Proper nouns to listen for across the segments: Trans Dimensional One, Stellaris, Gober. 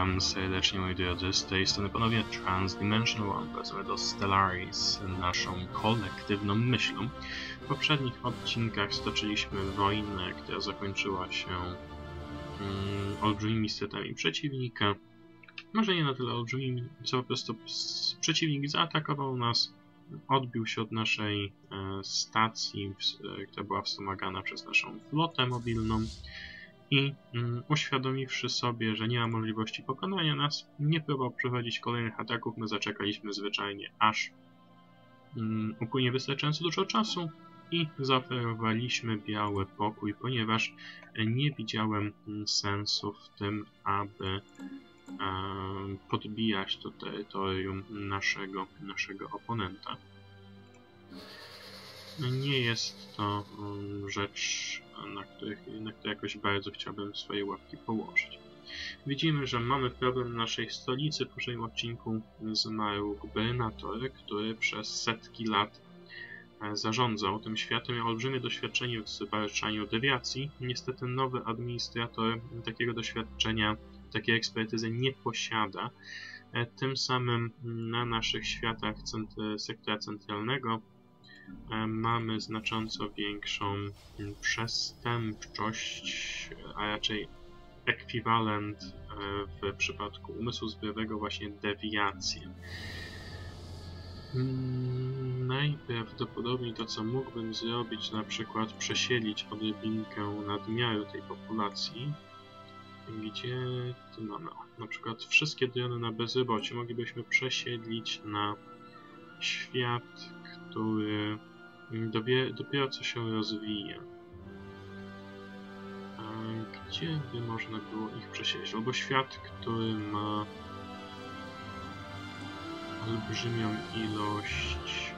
Witam serdecznie, moi drodzy, z tej strony ponownie Trans Dimensional One. Wracamy do Stellaris, naszą kolektywną myślą. W poprzednich odcinkach stoczyliśmy wojnę, która zakończyła się olbrzymimi stratami przeciwnika. Może nie na tyle olbrzymimi, co po prostu przeciwnik zaatakował nas, odbił się od naszej stacji, która była wspomagana przez naszą flotę mobilną. I uświadomiwszy sobie, że nie ma możliwości pokonania nas, nie próbował przeprowadzić kolejnych ataków. My zaczekaliśmy zwyczajnie, aż upłynie wystarczająco dużo czasu i zaoferowaliśmy biały pokój, ponieważ nie widziałem sensu w tym, aby podbijać to terytorium naszego oponenta. Nie jest to rzecz, na której jakoś bardzo chciałbym swoje łapki położyć. Widzimy, że mamy problem w naszej stolicy. W poprzednim odcinku zmarł gubernator, który przez setki lat zarządzał tym światem. Miał olbrzymie doświadczenie w zwalczaniu dewiacji. Niestety nowy administrator takiego doświadczenia, takiej ekspertyzy nie posiada. Tym samym na naszych światach sektora centralnego mamy znacząco większą przestępczość, a raczej ekwiwalent w przypadku umysłu zbiorowego właśnie dewiację. Najprawdopodobniej to, co mógłbym zrobić, na przykład przesiedlić odrobinkę nadmiaru tej populacji. Gdzie tu mamy? Na przykład wszystkie drony na bezrobocie moglibyśmy przesiedlić na świat, który dopiero co się rozwija. Gdzie by można było ich przesiedlić? Albo świat, który ma olbrzymią ilość...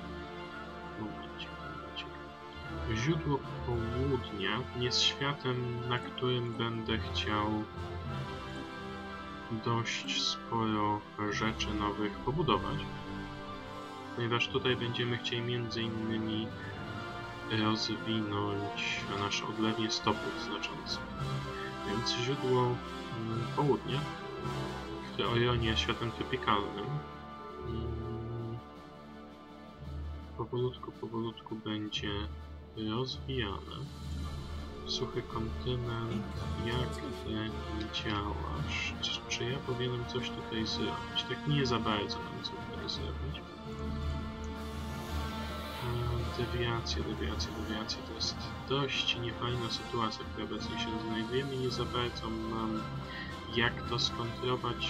Źródło południa jest światem, na którym będę chciał dość sporo rzeczy nowych pobudować. Ponieważ tutaj będziemy chcieli m.in. rozwinąć nasze odlewnie stopów znacząco. Więc źródło południa, które o Jonie jest światem tropikalnym, powolutku będzie rozwijane. Suchy kontynent, jak ty działasz? Czy ja powinienem coś tutaj zrobić? Tak nie za bardzo nam coś tutaj zrobić. Dewiacja to jest dość niefajna sytuacja, w której obecnie się znajdujemy. Nie za bardzo mam jak to skontrolować.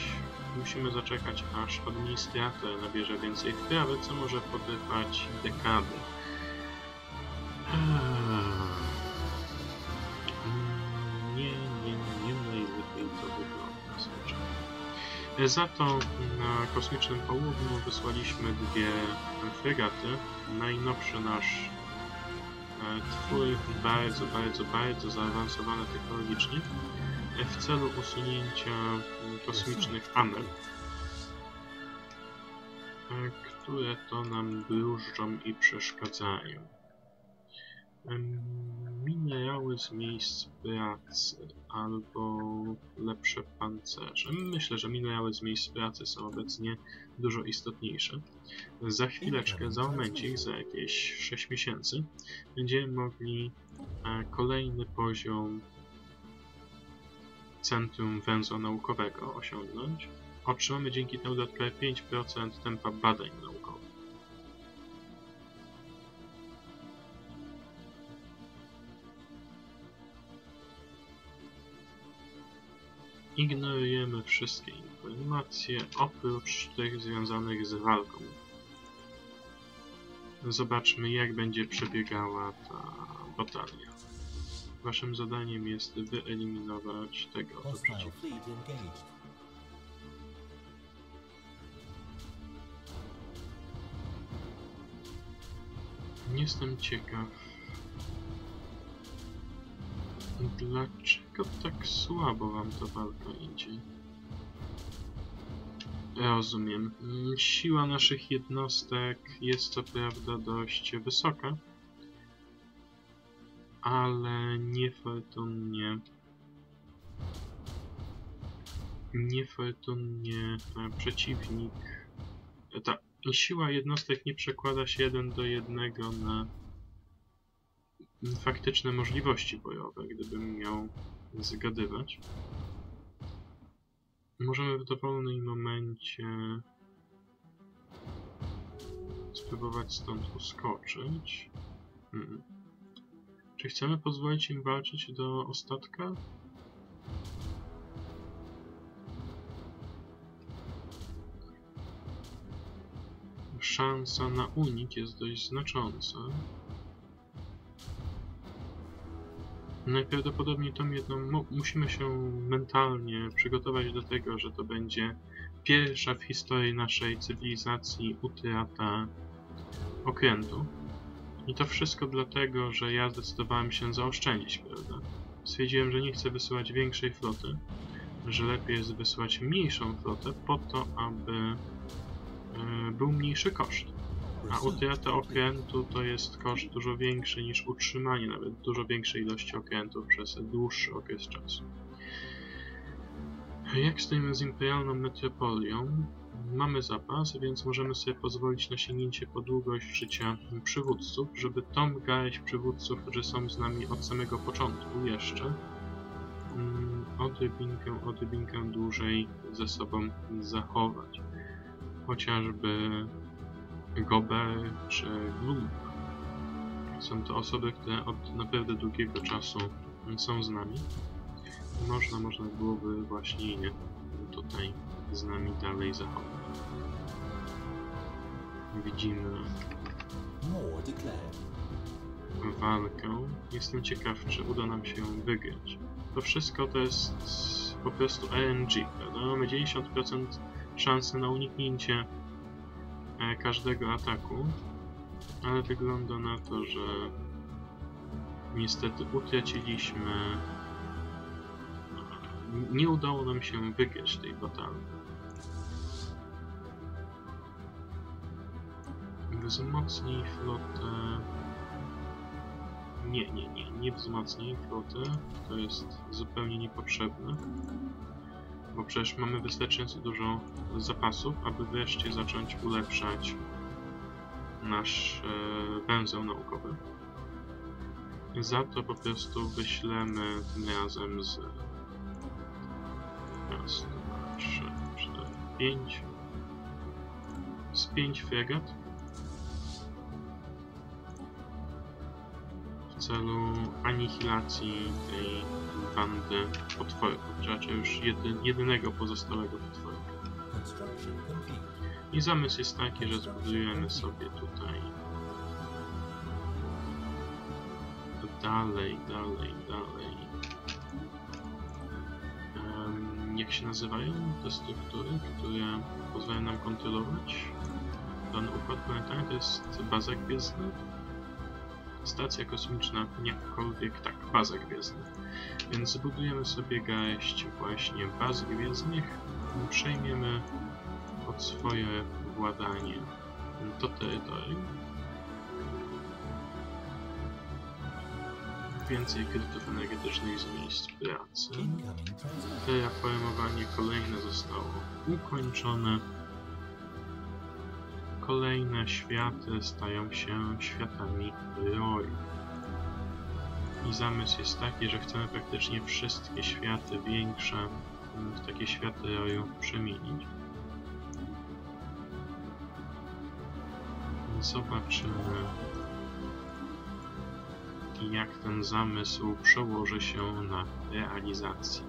Musimy zaczekać, aż administrator nabierze więcej wprawy, co może potrwać dekady. Nie najlepiej to wygląda zwyczajnie. Za to na kosmicznym południu wysłaliśmy dwie fregaty. Najnowszy nasz twór, bardzo zaawansowany technologicznie, w celu usunięcia kosmicznych amer, które to nam bróżdżą i przeszkadzają. Minerały z miejsc pracy albo lepsze pancerze. Myślę, że minerały z miejsc pracy są obecnie dużo istotniejsze. Za chwileczkę, za momencik, za jakieś 6 miesięcy będziemy mogli kolejny poziom Centrum Węzła Naukowego osiągnąć. Otrzymamy dzięki temu dodatkowe 5% tempa badań naukowych. Ignorujemy wszystkie informacje, oprócz tych związanych z walką. Zobaczmy, jak będzie przebiegała ta batalia. Waszym zadaniem jest wyeliminować tego przeciwnika. Jestem ciekaw, dlaczego tak słabo wam ta walka idzie. Rozumiem. Siła naszych jednostek jest co prawda dość wysoka, ale niefortunnie niefortunnie przeciwnik. Ta siła jednostek nie przekłada się 1:1 na faktyczne możliwości bojowe, gdybym miał zgadywać. Możemy w dowolnym momencie spróbować stąd uskoczyć. Czy chcemy pozwolić im walczyć do ostatka? Szansa na unik jest dość znacząca. Najprawdopodobniej tą jedną musimy się mentalnie przygotować do tego, że to będzie pierwsza w historii naszej cywilizacji utrata okrętu. I to wszystko dlatego, że ja zdecydowałem się zaoszczędzić, prawda? Stwierdziłem, że nie chcę wysyłać większej floty, że lepiej jest wysłać mniejszą flotę po to, aby był mniejszy koszt. A utrata okrętu to jest koszt dużo większy niż utrzymanie nawet dużo większej ilości okrętów przez dłuższy okres czasu. Jak stoimy z imperialną metropolią? Mamy zapas, więc możemy sobie pozwolić na sięgnięcie po długość życia przywódców, żeby tą garść przywódców, którzy są z nami od samego początku jeszcze, odrybinkę dłużej ze sobą zachować. Chociażby Gober czy Gloom. Są to osoby, które od naprawdę długiego czasu są z nami. Można byłoby właśnie je tutaj z nami dalej zachować. Widzimy walkę. Jestem ciekaw, czy uda nam się wygrać. To wszystko to jest po prostu RNG, prawda? Mamy 90% szansy na uniknięcie każdego ataku, ale wygląda na to, że niestety utraciliśmy. Nie udało nam się wygrać tej batalii. Wzmocnij flotę. Nie wzmocnij flotę. To jest zupełnie niepotrzebne. Bo przecież mamy wystarczająco dużo zapasów, aby wreszcie zacząć ulepszać nasz węzeł naukowy. Za to po prostu wyślemy tym razem z 3, 4, 5 z 5 fregat w celu anihilacji tej bandy potworów, raczej już jedynego pozostałego potworka. I zamysł jest taki, że zbudujemy sobie tutaj dalej. Jak się nazywają te struktury, które pozwalają nam kontrolować dany układ planetarny? To jest baza gwiezdna, stacja kosmiczna, jakkolwiek tak, baza gwiezdna. Więc zbudujemy sobie garść właśnie baz gwiezdnych, przejmiemy pod swoje władanie to terytorium. Więcej kredytów energetycznych z miejsc pracy. Terraformowanie kolejne zostało ukończone. Kolejne światy stają się światami Roy. I zamysł jest taki, że chcemy praktycznie wszystkie światy większe w takie światy Royu przemienić. Zobaczymy, jak ten zamysł przełoży się na realizację.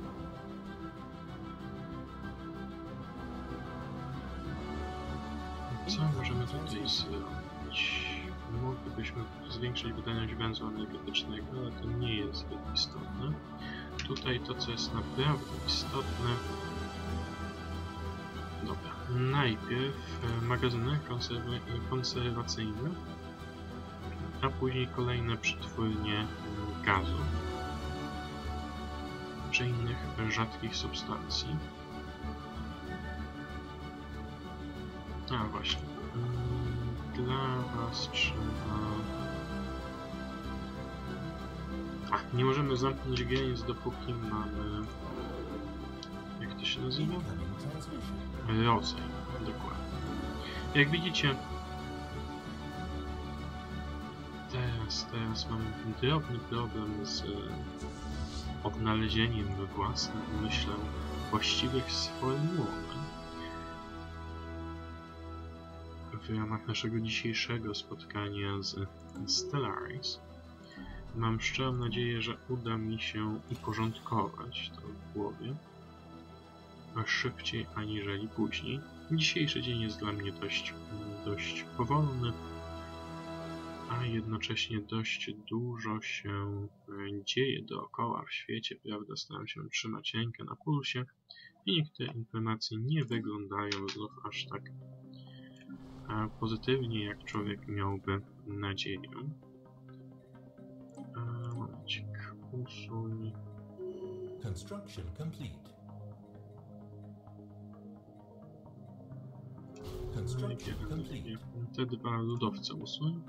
Co możemy tutaj zrobić? Moglibyśmy zwiększyć wydajność węzła energetycznego, ale to nie jest zbyt istotne. Tutaj to, co jest naprawdę istotne. Dobra, najpierw magazyny konserwacyjne, a później kolejne przetwórnie gazu czy innych rzadkich substancji. A właśnie, dla was trzeba... nie możemy zamknąć granic, dopóki mamy... jak to się się nazywa? Rodzaj, dokładnie. Jak widzicie, teraz mamy drobny problem z odnalezieniem we własnych, myślę, właściwych sformułowań w ramach naszego dzisiejszego spotkania z Stellaris. Mam szczerą nadzieję, że uda mi się uporządkować to w głowie szybciej aniżeli później. Dzisiejszy dzień jest dla mnie dość powolny, a jednocześnie dość dużo się dzieje dookoła w świecie, prawda? Staram się trzymać rękę na pulsie i niektóre informacje nie wyglądają znów aż tak pozytywnie, jak człowiek miałby nadzieję. Momencik, usuń. Construction complete. Construction complete. Te dwa lodowce usuń.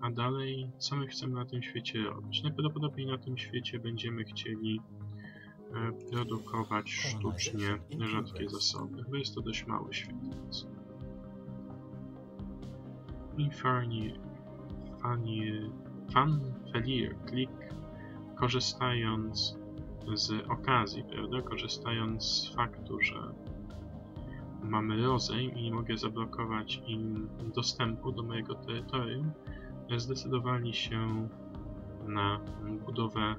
A dalej, co my chcemy na tym świecie robić? Najprawdopodobniej na tym świecie będziemy chcieli produkować sztucznie rzadkie zasoby, bo jest to dość mały świat. Falir, klik, korzystając z okazji, prawda? Korzystając z faktu, że mamy rozejm i nie mogę zablokować im dostępu do mojego terytorium, zdecydowali się na budowę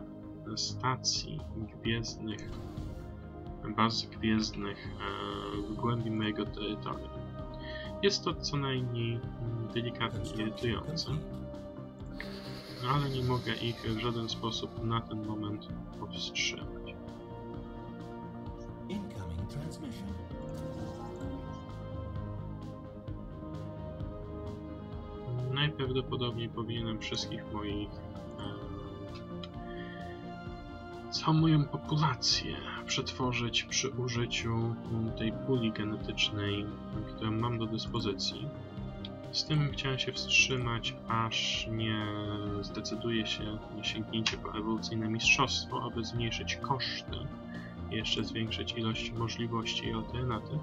stacji gwiezdnych, baz gwiezdnych w głębi mojego terytorium. Jest to co najmniej delikatnie irytujące, ale nie mogę ich w żaden sposób na ten moment powstrzymać. Najprawdopodobniej powinienem wszystkich moich... całą moją populację przetworzyć przy użyciu tej puli genetycznej, którą mam do dyspozycji. Z tym chciałem się wstrzymać, aż nie zdecyduje się na sięgnięcie po ewolucyjne mistrzostwo, aby zmniejszyć koszty i jeszcze zwiększyć ilość możliwości i alternatyw.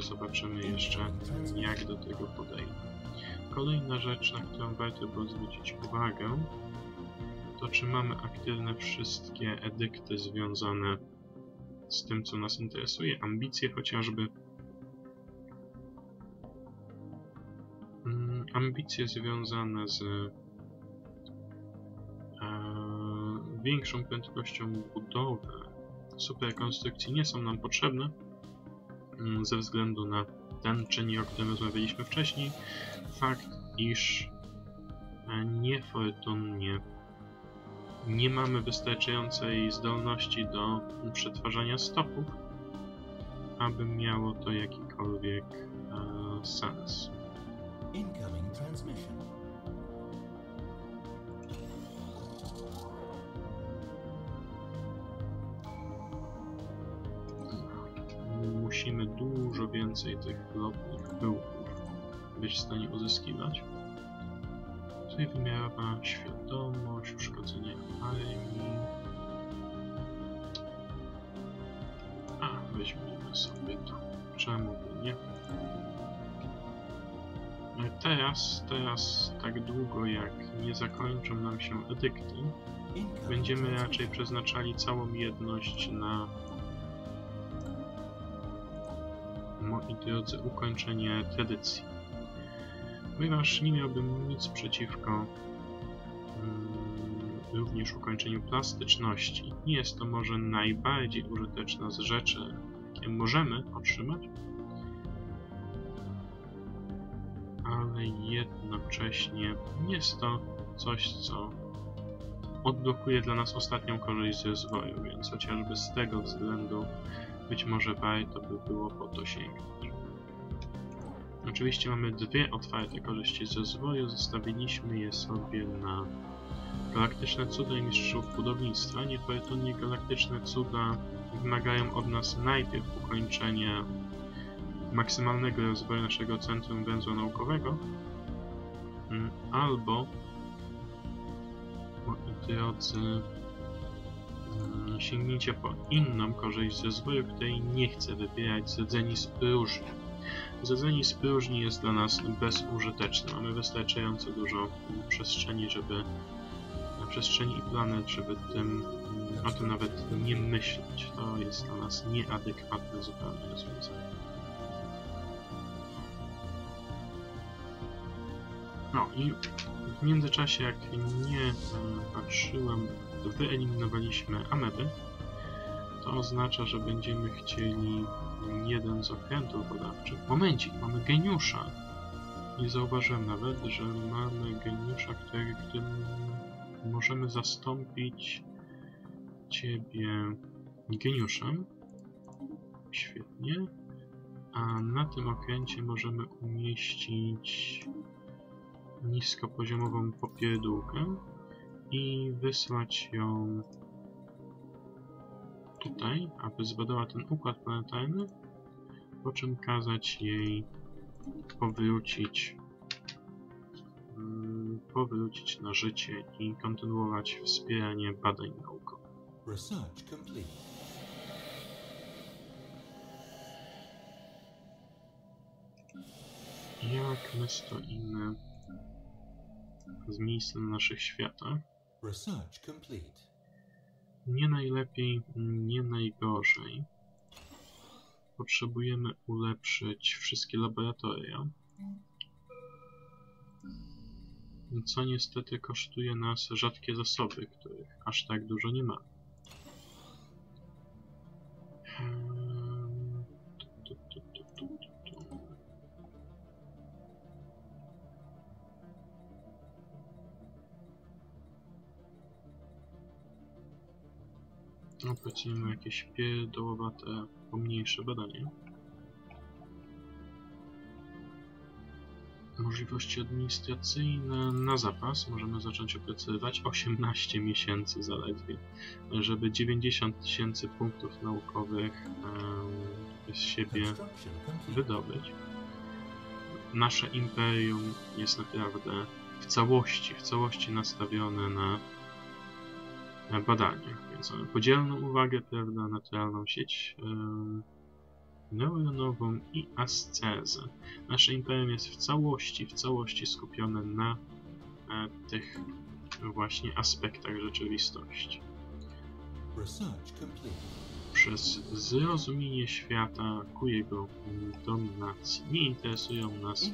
Zobaczymy jeszcze, jak do tego podejdę. Kolejna rzecz, na którą warto było zwrócić uwagę, to czy mamy aktywne wszystkie edykty związane z tym, co nas interesuje, ambicje chociażby. Ambicje związane z większą prędkością budowy superkonstrukcji nie są nam potrzebne, ze względu na ten czynnik, o którym rozmawialiśmy wcześniej, fakt, iż niefortunnie nie mamy wystarczającej zdolności do przetwarzania stopów, aby miało to jakikolwiek sens. Incoming transmission. Musimy dużo więcej tych drobnych pyłków być w stanie uzyskiwać. Tutaj wymiarowa świadomość, uszkodzenie armii. Weźmiemy sobie to. Czemu by nie? Teraz, tak długo jak nie zakończą nam się edykty, będziemy raczej przeznaczali całą jedność na, moi drodzy, ukończenie tradycji. Ponieważ nie miałbym nic przeciwko również ukończeniu plastyczności. Nie jest to może najbardziej użyteczna z rzeczy, jakie możemy otrzymać, ale jednocześnie jest to coś, co odblokuje dla nas ostatnią korzyść z rozwoju, więc chociażby z tego względu być może warto by było po to sięgnąć. Oczywiście mamy dwie otwarte korzyści z rozwoju, zostawiliśmy je sobie na galaktyczne cuda i mistrzów budownictwa. Niefortunnie galaktyczne cuda wymagają od nas najpierw ukończenia maksymalnego rozwoju naszego centrum węzła naukowego, albo, moi drodzy, Sięgnijcie po inną korzyść ze zwoju, której nie chcę wybierać. Zedzeni z próżni. Zedzeni z próżni jest dla nas bezużyteczne. Mamy wystarczająco dużo przestrzeni, żeby przestrzeni i planet, żeby o tym nawet nie myśleć. To jest dla nas nieadekwatne zupełnie rozwiązanie. No i w międzyczasie, jak nie patrzyłem, wyeliminowaliśmy ameby. To oznacza, że będziemy chcieli jeden z okrętów badawczych. Momencik, mamy geniusza. Nie zauważyłem nawet, że mamy geniusza, którym możemy zastąpić ciebie geniuszem. Świetnie. A na tym okręcie możemy umieścić niskopoziomową popierdółkę i wysłać ją tutaj, aby zbadała ten układ planetarny, po czym kazać jej powrócić na życie i kontynuować wspieranie badań naukowych. Research complete. Jak my stoimy z miejscem na naszych światach? Research complete. Nie najlepiej, nie najgorzej. Potrzebujemy ulepszyć wszystkie laboratoria, co niestety kosztuje nas rzadkie zasoby, których aż tak dużo nie ma. Opłacimy jakieś pierdołowate, pomniejsze badanie. Możliwości administracyjne na zapas. Możemy zacząć opracowywać 18 miesięcy zaledwie, żeby 90 000 punktów naukowych z siebie wydobyć. Nasze imperium jest naprawdę w całości nastawione na badania. Więc mamy podzielną uwagę, prawda, naturalną sieć neuronową i ascezę. Nasze imperium jest w całości skupione na tych właśnie aspektach rzeczywistości. Przez zrozumienie świata ku jego dominacji nie interesują nas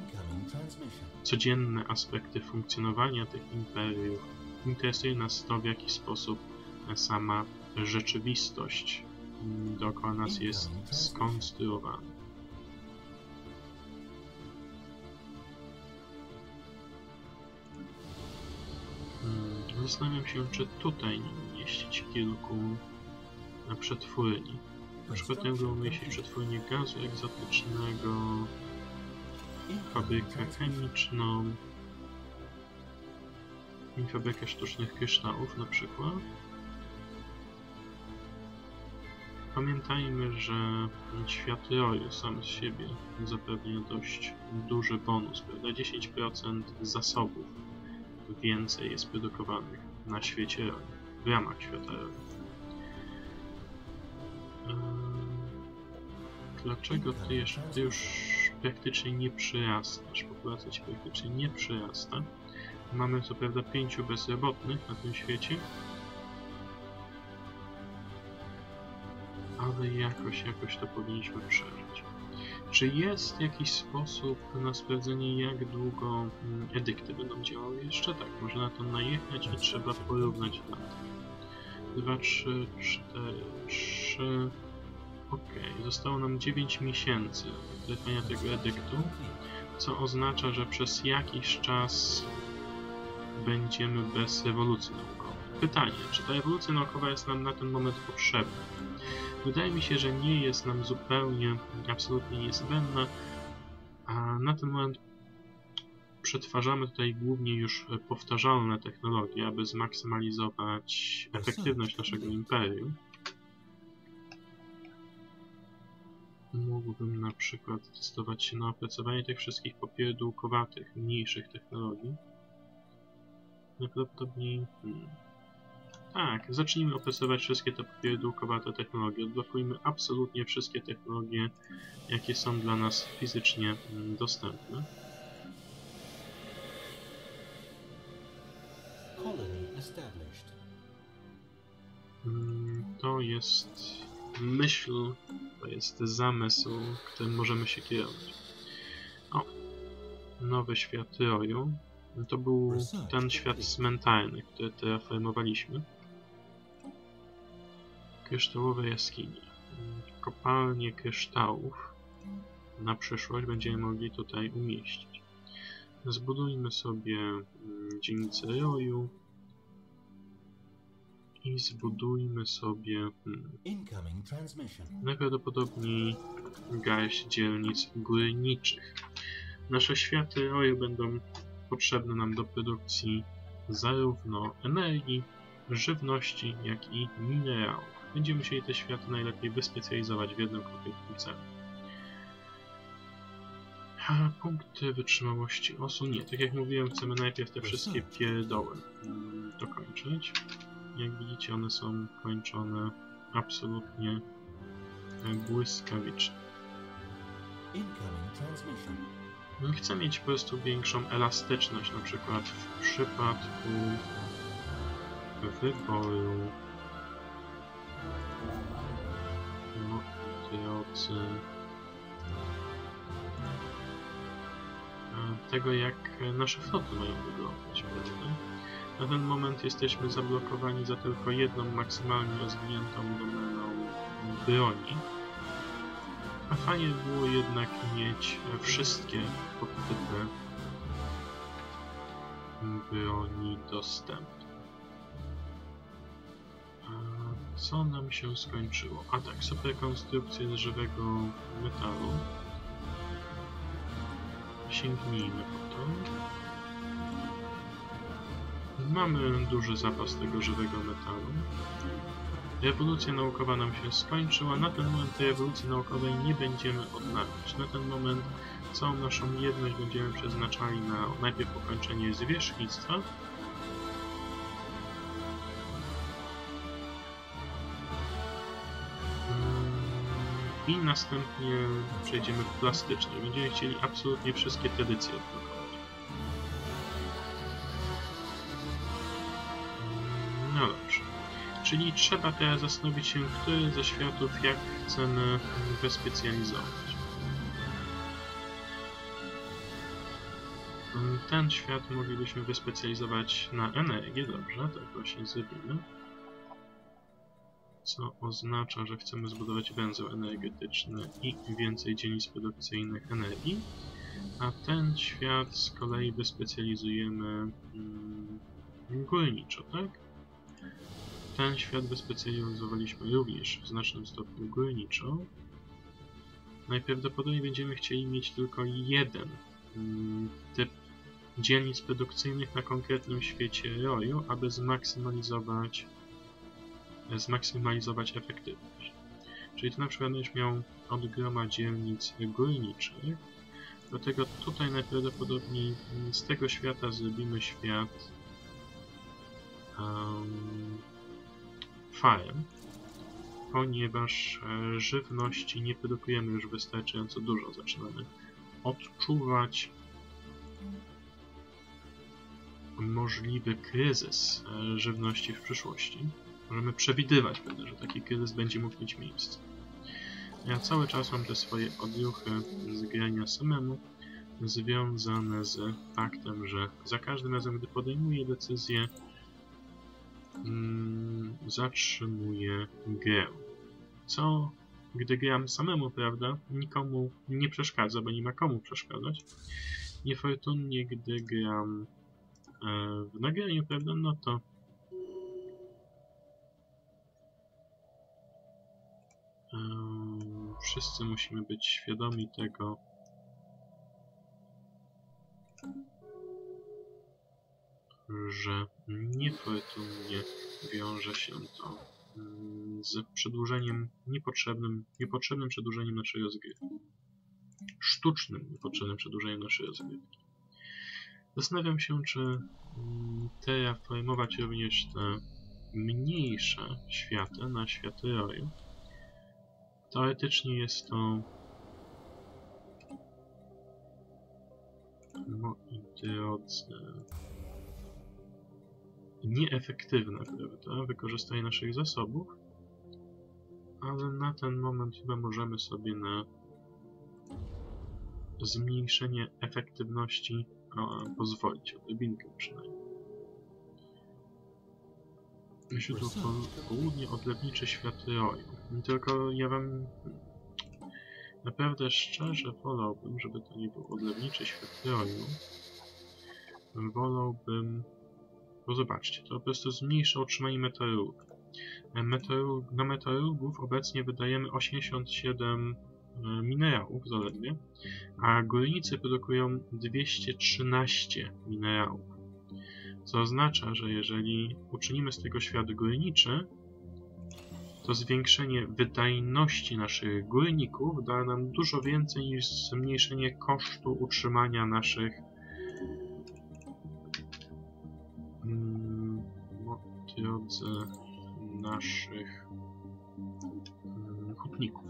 codzienne aspekty funkcjonowania tych imperiów. Interesuje nas to, w jaki sposób sama rzeczywistość dookoła nas jest skonstruowana. Zastanawiam się, czy tutaj nie umieścić kilku przetwórni. Na przykład mogę umieścić przetwórnię gazu egzotycznego, fabrykę chemiczną i fabrykę sztucznych kryształów na przykład. Pamiętajmy, że świat roju sam z siebie zapewnia dość duży bonus, prawda? 10% zasobów więcej jest produkowanych na świecie roju, w ramach świata roju. Dlaczego ty już praktycznie nie przyrastasz? Populacja ci praktycznie nie przyrasta. Mamy co prawda 5 bezrobotnych na tym świecie, ale jakoś to powinniśmy przeżyć. Czy jest jakiś sposób na sprawdzenie, jak długo edykty będą działały? Jeszcze tak, można na to najechać i trzeba porównać dane. 2, 3, 4, 3... Okej, zostało nam 9 miesięcy trwania tego edyktu, co oznacza, że przez jakiś czas będziemy bez ewolucji naukowej. Pytanie, czy ta ewolucja naukowa jest nam na ten moment potrzebna? Wydaje mi się, że nie jest nam zupełnie, absolutnie niezbędna, a na ten moment przetwarzamy tutaj głównie już powtarzalne technologie, aby zmaksymalizować efektywność naszego imperium. Mógłbym na przykład zdecydować się na opracowanie tych wszystkich popierdółkowatych, mniejszych technologii. Najprawdopodobniej Tak, zacznijmy opracować wszystkie te pierdółkowate technologie. Odblokujmy absolutnie wszystkie technologie, jakie są dla nas fizycznie dostępne. To jest myśl, to jest zamysł, którym możemy się kierować. O, nowy świat roju. To był ten świat cmentarny, który terraformowaliśmy. Kryształowe jaskinie. Kopalnie kryształów na przyszłość będziemy mogli tutaj umieścić. Zbudujmy sobie dzielnicę roju i zbudujmy sobie najprawdopodobniej garść dzielnic górniczych. Nasze światy roju będą potrzebne nam do produkcji zarówno energii, żywności, jak i minerałów. Będziemy musieli te światy najlepiej wyspecjalizować w jednym konkretnym celu. Punkty wytrzymałości osu nie. Tak jak mówiłem, chcemy najpierw te wszystkie pierdoły dokończyć. Jak widzicie, one są kończone absolutnie błyskawicznie. Chcę mieć po prostu większą elastyczność, na przykład w przypadku wyboru mocy, tego, jak nasze floty mają wyglądać, prawda? Na ten moment jesteśmy zablokowani za tylko jedną maksymalnie rozwiniętą domeną broni. A fajnie było jednak mieć wszystkie podtypy broni dostępne. Co nam się skończyło? A tak, super konstrukcje z żywego metalu. Sięgnijmy po to. Mamy duży zapas tego żywego metalu. Rewolucja naukowa nam się skończyła. Na ten moment rewolucji naukowej nie będziemy odnawiać. Na ten moment całą naszą jedność będziemy przeznaczali na najpierw ukończenie zwierzchnictwa. I następnie przejdziemy w plastyczne. Będziemy chcieli absolutnie wszystkie tradycje odblokować. No dobrze. Czyli trzeba teraz zastanowić się, który ze światów jak chcemy wyspecjalizować. Ten świat moglibyśmy wyspecjalizować na energię, dobrze, tak właśnie zrobimy. Co oznacza, że chcemy zbudować węzeł energetyczny i więcej dzielnic produkcyjnych energii. A ten świat z kolei wyspecjalizujemy górniczo, tak? Ten świat wyspecjalizowaliśmy również w znacznym stopniu górniczo. Najprawdopodobniej będziemy chcieli mieć tylko jeden typ dzielnic produkcyjnych na konkretnym świecie roju, aby zmaksymalizować efektywność. Czyli tu na przykład będziesz miał od groma dzielnic górniczych, dlatego tutaj najprawdopodobniej z tego świata zrobimy świat farm, ponieważ żywności nie produkujemy już wystarczająco dużo. Zaczynamy odczuwać możliwy kryzys żywności w przyszłości. Możemy przewidywać, że taki kryzys będzie mógł mieć miejsce. Ja cały czas mam te swoje odruchy z grania samemu związane z faktem, że za każdym razem, gdy podejmuję decyzję, zatrzymuję grę. Co, gdy gram samemu, prawda, nikomu nie przeszkadza, bo nie ma komu przeszkadzać. Niefortunnie, gdy gram w nagraniu, prawda, no to wszyscy musimy być świadomi tego, że niefortunnie wiąże się to z przedłużeniem niepotrzebnym przedłużeniem naszej rozgrywki. Sztucznym niepotrzebnym przedłużeniem naszej rozgrywki. Zastanawiam się, czy terraformować również te mniejsze światy na światy roju. Teoretycznie jest to moi drodzy nieefektywne, prawda? Wykorzystanie naszych zasobów, ale na ten moment chyba możemy sobie na zmniejszenie efektywności pozwolić, odrobinkę przynajmniej. Jeśli tu południe odlewniczy świat roju. Tylko ja wam naprawdę szczerze wolałbym, żeby to nie był odlewniczy świat roju. Wolałbym... Bo zobaczcie, to po prostu zmniejsza otrzymanie meteorów. Na meteorów obecnie wydajemy 87 minerałów zaledwie, a górnicy produkują 213 minerałów. Co oznacza, że jeżeli uczynimy z tego świat górniczy, to zwiększenie wydajności naszych górników da nam dużo więcej niż zmniejszenie kosztu utrzymania naszych hutników.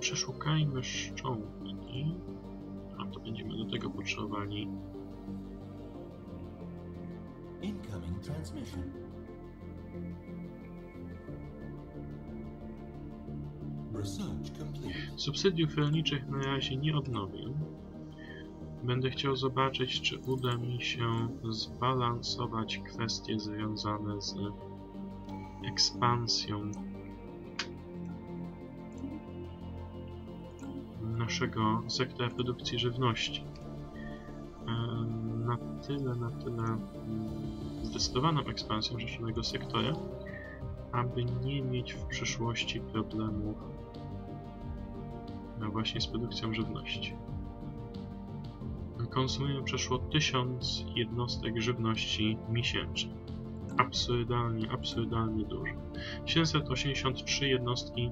Przeszukajmy szczątki, a to będziemy do tego potrzebowali. Incoming transmission. Research complete. Subsydiów rolniczych na razie nie odnowię. Będę chciał zobaczyć, czy uda mi się zbalansować kwestie związane z ekspansją naszego sektora produkcji żywności. Na tyle zdecydowaną ekspansją rzeczonego sektora, aby nie mieć w przyszłości problemów właśnie z produkcją żywności. Konsumujemy przeszło 1000 jednostek żywności miesięcznie. Absurdalnie, absurdalnie dużo. 783 jednostki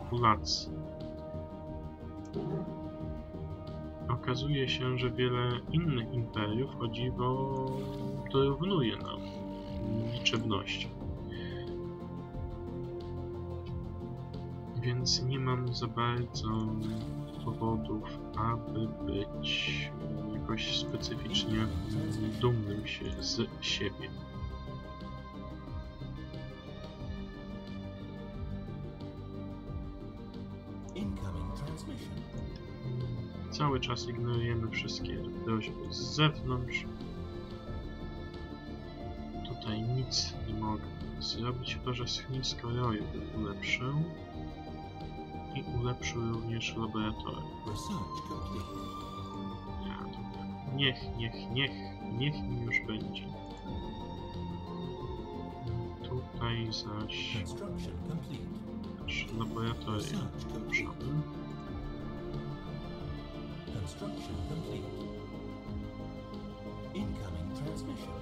populacji. Okazuje się, że wiele innych imperiów, o dziwo, dorównuje nam liczebnością. Więc nie mam za bardzo powodów, aby być jakoś specyficznie dumnym się z siebie. Cały czas ignorujemy wszystkie groźby z zewnątrz. Tutaj nic nie mogę zrobić, chyba że schronisko roju bym ulepszył. I ulepszył również laboratorium. Niech mi już będzie. Tutaj zaś nasz laboratorium ulepszamy. Construction complete. Incoming transmission.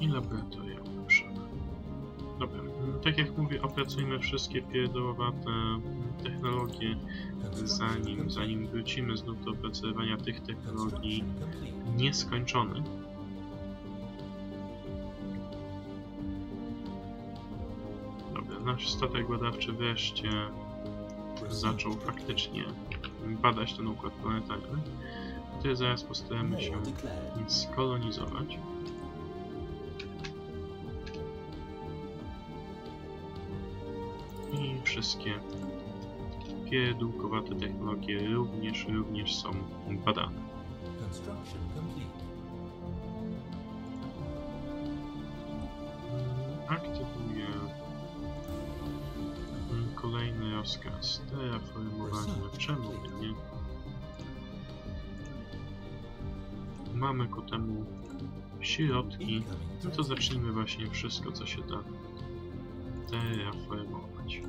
I laboratoria ulepszamy. Dobra, tak jak mówię, opracujmy wszystkie pierdołowate technologie, zanim wrócimy znów do opracowywania tych technologii nieskończonych. Nasz statek badawczy wreszcie zaczął faktycznie badać ten układ planetarny, który zaraz postaramy się skolonizować. I wszystkie pierdółkowate technologie również są badane. Aktywuję kolejny rozkaz terraformowania, czemu nie? Mamy ku temu środki, no to zacznijmy właśnie wszystko, co się da terraformować.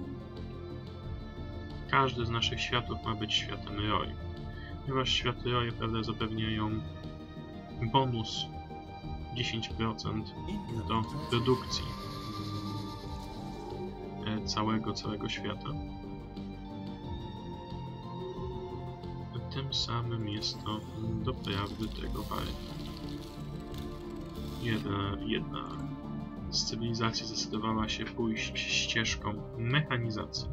Każdy z naszych światów ma być światem roju, ponieważ światy roju, prawda, zapewniają bonus 10% do redukcji całego świata. Tym samym jest to doprawdy tego warte. Jedna z cywilizacji zdecydowała się pójść ścieżką mechanizacji.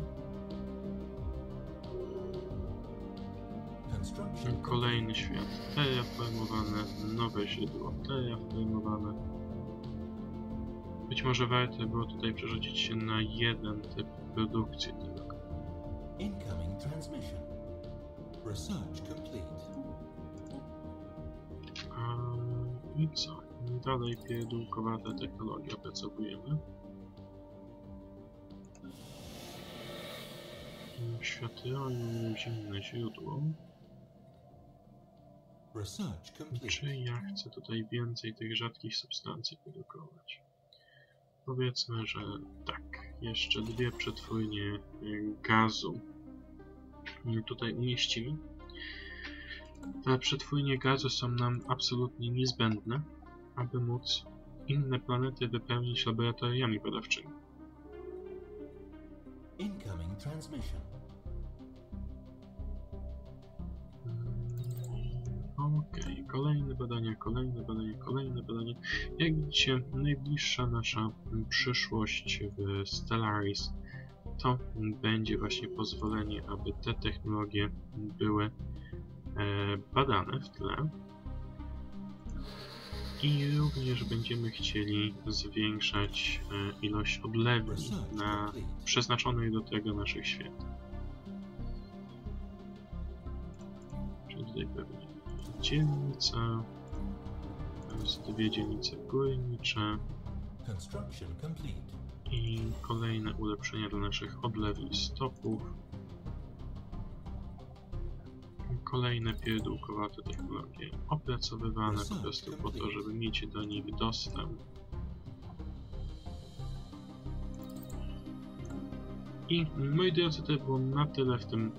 Kolejny świat. Terraformowane, nowe źródło. Terraformowane. Być może warto było tutaj przerzucić się na jeden typ produkcji tylko. Incoming transmission. Research complete. I co? Dalej pierdółkowate technologie opracowujemy. Świat roju, zimne źródło. Czy ja chcę tutaj więcej tych rzadkich substancji produkować? Powiedzmy, że tak. Jeszcze dwie przetwórnie gazu tutaj umieścimy. Te przetwórnie gazu są nam absolutnie niezbędne, aby móc inne planety wypełnić laboratoriami badawczymi. Incoming transmission. Okej, kolejne badania. Jak widzicie, najbliższa nasza przyszłość w Stellaris to będzie właśnie pozwolenie, aby te technologie były badane w tle. I również będziemy chcieli zwiększać ilość odlewni na przeznaczonych do tego naszych świat. Czyli tutaj pewnie dzielnica, dwie dzielnice górnicze i kolejne ulepszenia dla naszych odlewni stopów. Kolejne pierdółkowate technologie opracowywane po prostu po to, żeby mieć do nich dostęp. I moi drodzy, to było na tyle w tym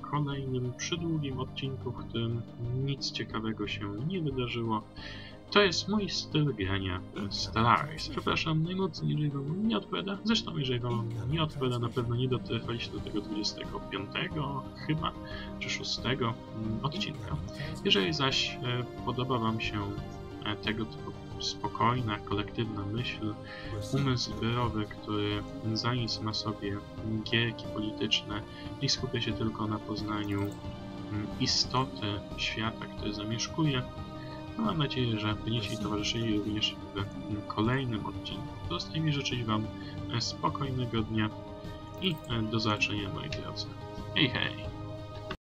kolejnym, przydługim odcinku, w którym nic ciekawego się nie wydarzyło. To jest mój styl grania Stellaris. Przepraszam najmocniej, jeżeli wam nie odpowiada. Zresztą, jeżeli wam nie odpowiada, na pewno nie dotrwaliście do tego 25 chyba, czy 6 odcinka. Jeżeli zaś podoba wam się tego typu spokojna, kolektywna myśl, umysł zbiorowy, który zanim ma sobie gierki polityczne i skupia się tylko na poznaniu istoty świata, który zamieszkuje, no, mam nadzieję, że będziecie mi towarzyszyli również w kolejnym odcinku. Pozostaje mi życzyć wam spokojnego dnia i do zobaczenia, moi drodzy. Hej, hej!